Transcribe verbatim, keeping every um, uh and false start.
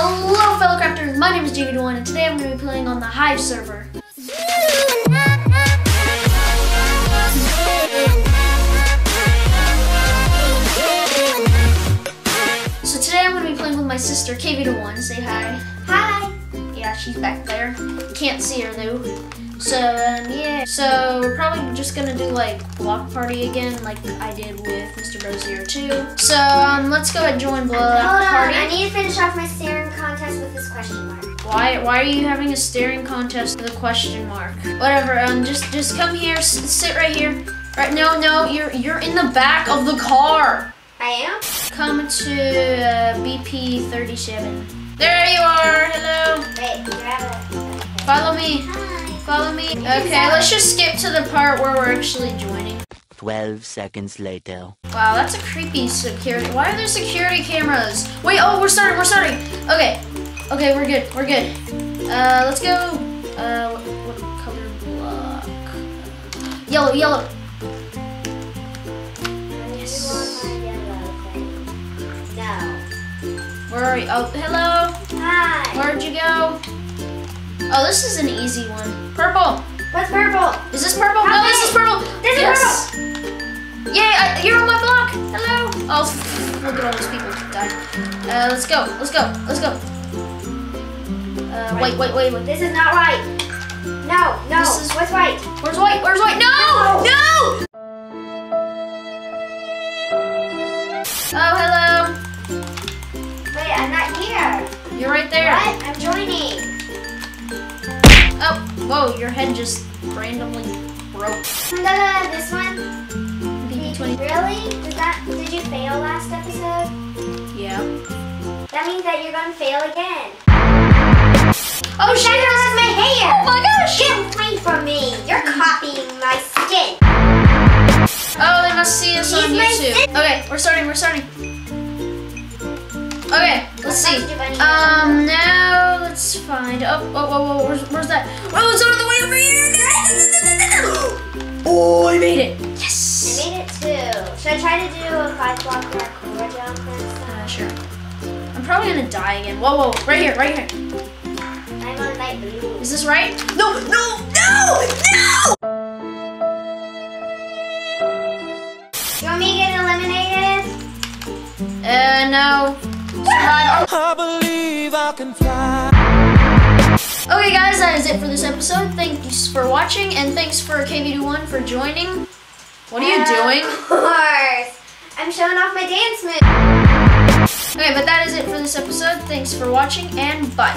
Hello fellow crafters, my name is gvito one and today I'm going to be playing on the Hive server. So today I'm going to be playing with my sister kvito one. Say hi. Hi! Yeah, she's back there. Can't see her though. So um, yeah, so we're probably just going to do like block party again like I did with Mister Brozier too. So um, let's go and join blowout Hold party. Hold on, I need to finish off my staring contest with this question mark. Why Why are you having a staring contest with a question mark? Whatever, um, just just come here, s sit right here. Right, no, no, you're, you're in the back of the car. I am? Come to uh, B P thirty-seven. There you are, hello. Wait, you're out of it. Follow me. Hi. Follow me? Okay, let's just skip to the part where we're actually joining. twelve seconds later. Wow, that's a creepy security. Why are there security cameras? Wait, oh, we're starting, we're starting. Okay, okay, we're good, we're good. Uh, let's go, uh, what, what color block? Yellow, yellow. Yes. No. Where are you? Oh, hello. Hi. Where'd you go? Oh, this is an easy one. Purple. What's purple? Is this purple? How no, many? This is purple. This is yes. Purple. Yay, I, you're on my block. Hello. Oh, look at all those people die. Uh, let's go. Let's go. Let's go. Uh, right. Wait, wait, wait, wait. This is not right. No, no. This is what's white. Where's white? Where's white? No, no. Oh, hello. Wait, I'm not here. You're right there. What? I'm joining. Oh, whoa, your head just randomly broke. Da-da, this one? B B twenty. Really? Did, that, did you fail last episode? Yeah. That means that you're gonna fail again. Oh, she has my hair! Oh my gosh! Get away from me! You're copying my skin! Oh, they must see us She's on YouTube. Okay, we're starting, we're starting. Okay, let's see. Um, now let's find. Oh, oh, oh, oh where's, where's that? Oh, it's out of the way over here. Oh, I made it. Yes. I made it too. Should I try to do a five block parkour jump or something? Uh, sure. I'm probably gonna die again. Whoa, whoa, right here, right here. I'm on light blue. Is this right? No, no, no, no! You want me to get eliminated? Uh, no. I believe I can fly. Okay guys, that is it for this episode. Thanks for watching and thanks for kvito one for joining. What are you uh, doing? Of course. I'm showing off my dance moves. Okay, but that is it for this episode. Thanks for watching and bye.